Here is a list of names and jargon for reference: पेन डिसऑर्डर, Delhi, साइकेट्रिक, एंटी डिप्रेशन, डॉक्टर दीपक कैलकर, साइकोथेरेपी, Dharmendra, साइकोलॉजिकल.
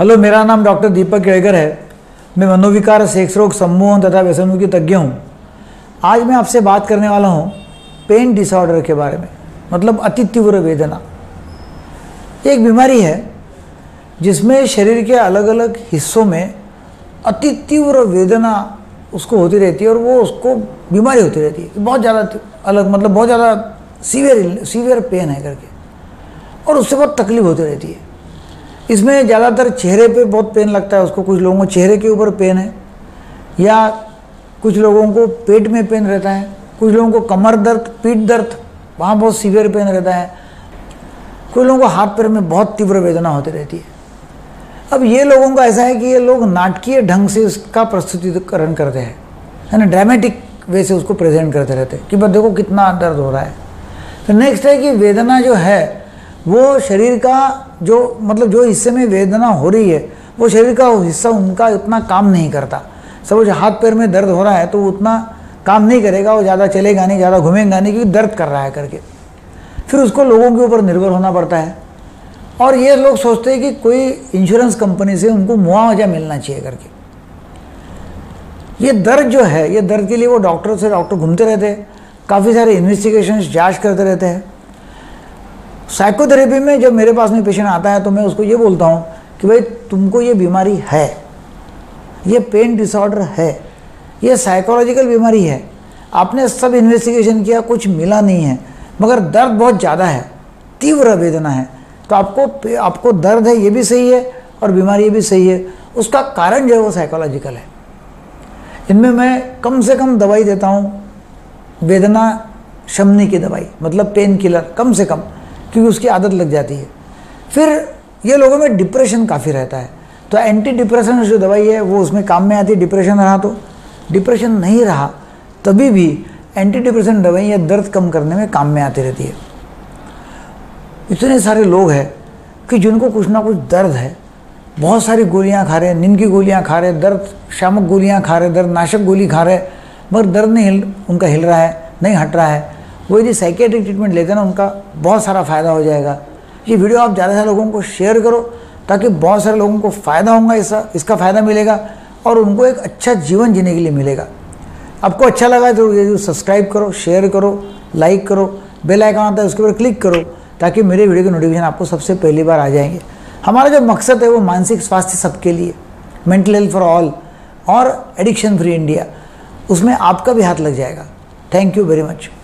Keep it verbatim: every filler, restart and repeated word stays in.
Hello, मेरा नाम डॉक्टर दीपक कैलकर है। मैं मनोविकार, सेक्स रोग, सम्मोहन तथा व्यसनों की तज्ञ हूँ। आज मैं आपसे बात करने वाला हूँ पेन डिसऑर्डर के बारे में, मतलब अति तीव्र वेदना। एक बीमारी है जिसमें शरीर के अलग अलग हिस्सों में अति तीव्र वेदना उसको होती रहती है और वो उसको बीमारी होती रहती है, बहुत ज़्यादा अलग, मतलब बहुत ज़्यादा सीवियर सीवियर पेन है करके, और उससे बहुत तकलीफ होती रहती है। इसमें ज़्यादातर चेहरे पे बहुत पेन लगता है उसको। कुछ लोगों को चेहरे के ऊपर पेन है, या कुछ लोगों को पेट में पेन रहता है, कुछ लोगों को कमर दर्द, पीठ दर्द, वहाँ बहुत सीवियर पेन रहता है, कुछ लोगों को हाथ पैर में बहुत तीव्र वेदना होती रहती है। अब ये लोगों का ऐसा है कि ये लोग नाटकीय ढंग से इसका प्रस्तुतिकरण करते हैं, है ना, ड्रामेटिक वे से उसको प्रेजेंट करते रहते हैं कि बस देखो कितना दर्द हो रहा है। तो नेक्स्ट है कि वेदना जो है वो शरीर का जो, मतलब जो हिस्से में वेदना हो रही है वो शरीर का वो हिस्सा उनका उतना काम नहीं करता। सपोज हाथ पैर में दर्द हो रहा है तो उतना काम नहीं करेगा, वो ज़्यादा चलेगा नहीं, ज़्यादा घूमेगा नहीं, क्योंकि दर्द कर रहा है करके। फिर उसको लोगों के ऊपर निर्भर होना पड़ता है और ये लोग सोचते हैं कि कोई इंश्योरेंस कंपनी से उनको मुआवजा मिलना चाहिए करके। ये दर्द जो है, ये दर्द के लिए वो डॉक्टर से डॉक्टर घूमते रहते हैं, काफ़ी सारे इन्वेस्टिगेशन, जाँच करते रहते हैं। साइकोथेरेपी में जब मेरे पास में पेशेंट आता है तो मैं उसको ये बोलता हूँ कि भाई तुमको ये बीमारी है, ये पेन डिसऑर्डर है, ये साइकोलॉजिकल बीमारी है। आपने सब इन्वेस्टिगेशन किया, कुछ मिला नहीं है, मगर दर्द बहुत ज़्यादा है, तीव्र वेदना है, तो आपको आपको दर्द है ये भी सही है और बीमारी ये भी सही है। उसका कारण जो है वो साइकोलॉजिकल है। इनमें मैं कम से कम दवाई देता हूँ वेदना शमने की दवाई, मतलब पेन किलर कम से कम, क्योंकि उसकी आदत लग जाती है। फिर ये लोगों में डिप्रेशन काफ़ी रहता है, तो एंटी डिप्रेशन जो दवाई है वो उसमें काम में आती है। डिप्रेशन रहा तो, डिप्रेशन नहीं रहा तभी भी एंटी डिप्रेशन दवाई या दर्द कम करने में काम में आती रहती है। इतने सारे लोग हैं कि जिनको कुछ ना कुछ दर्द है, बहुत सारी गोलियां खा रहे, नींद की गोलियां खा रहे, दर्द शामक गोलियां खा रहे, दर्द नाशक गोली खा रहे, मगर दर्द नहीं हिल उनका हिल रहा है, नहीं हट रहा है। वो यदि साइकेट्रिक ट्रीटमेंट लेते ना, उनका बहुत सारा फ़ायदा हो जाएगा। ये वीडियो आप ज़्यादा से ज़्यादा लोगों को शेयर करो ताकि बहुत सारे लोगों को फ़ायदा होगा, इसका इसका फ़ायदा मिलेगा और उनको एक अच्छा जीवन जीने के लिए मिलेगा। आपको अच्छा लगा तो ये सब्सक्राइब करो, शेयर करो, लाइक करो, बेल आइकन आता है उसके ऊपर क्लिक करो ताकि मेरे वीडियो के नोटिफिकेशन आपको सबसे पहली बार आ जाएंगे। हमारा जो मकसद है वो मानसिक स्वास्थ्य सबके लिए, मेंटल हेल्थ फॉर ऑल और एडिक्शन फ्री इंडिया, उसमें आपका भी हाथ लग जाएगा। Thank you very much.